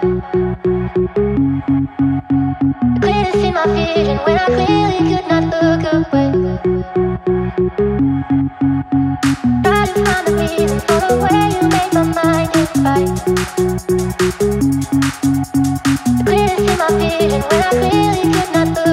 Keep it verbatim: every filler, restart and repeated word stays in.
Clear to see my vision when I clearly could not look away. Try to find the reason for the way you made my mind invite. Clear to see my vision when I clearly could not look away.